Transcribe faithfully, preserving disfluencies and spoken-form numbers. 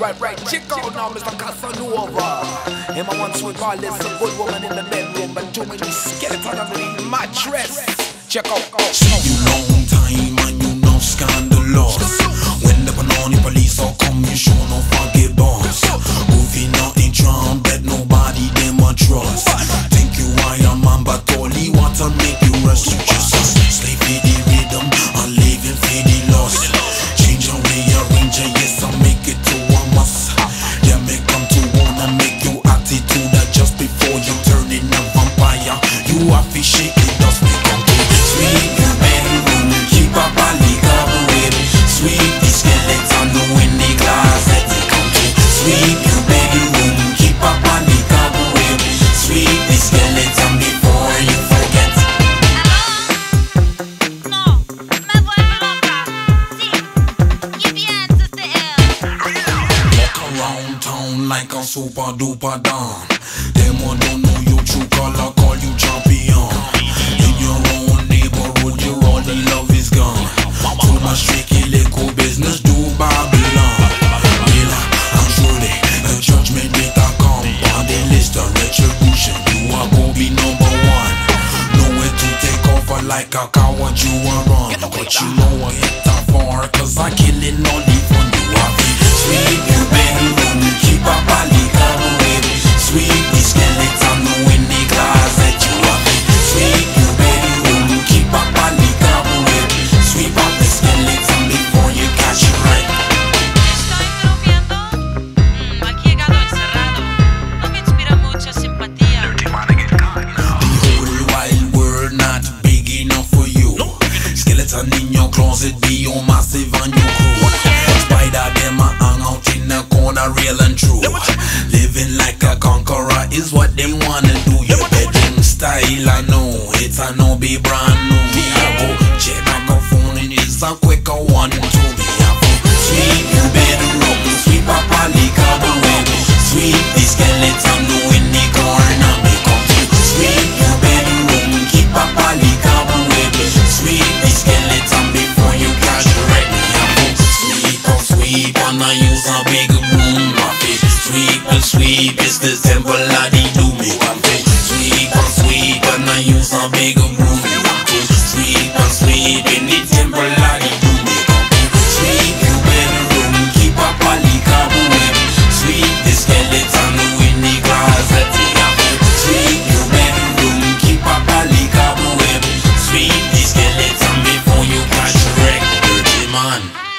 right, right, check out now, Mister Casanova. Him I once would call this a good woman in the bedroom, but too many skeleton of the mattress. Check out, out. See you long time and you now scandalous. When the banana police all come, you show no forget boss. Moving out in drum, that nobody them a trust. Think you are your man, but all he want to make you rest. You just sleep in the rhythm and living for the loss. Change and rearrange, yes, I make it to a must. Yeah, make come to wanna make your attitude that just before you turn in a vampire, you are fishy. Like a super duper don, them one don't know your true color, call you champion. In your own neighborhood, your all the love is gone. Too much tricky little business, do Babylon. Mila and truly, a judgment data come on the list of retribution. You are gonna be number one. Nowhere to take over like a coward, you are wrong. But you know I hit that far, cause I killing all the fun. You are sweet, you better run. Papa Liga, baby, sweet skeleton, no in the glass that you are. Sweet, you baby, when you keep Papa Liga, baby, sweep up the skeleton before you catch it right. Estoy troviendo, mm, aquí he llegado encerrado. No me inspira mucha simpatía. The whole wild world not big enough for you. Skeleton in your closet, be your massive and your crew. Spider, them are hang out in the corner, real and true. Living like a conqueror is what they wanna do. Your bedroom style, I know, it's a no be brand new. Me I go check my phone and it's a quicker one to me. I go sweep your bedroom, sweep up a leak out the window. Sweep the skeleton, no in the corner, make up to sweep your bedroom, keep up a leak out the window. Sweep the skeleton before you catch the red. I go sweep up, sweep and I use a big broom. Sweep and sweep, it's the temple of the doom. Sweep and sweep, and I use a big broom. Sweep and sweep, in the temple of the doom. Sweep your bedroom, keep up a leak of web. Sweep the skeleton in the closet. Sweep your bedroom, keep up a leak of web. Sweep the skeleton before you crash wreck, dirty man.